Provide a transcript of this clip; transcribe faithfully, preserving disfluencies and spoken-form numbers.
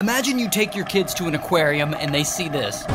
Imagine you take your kids to an aquarium and they see this.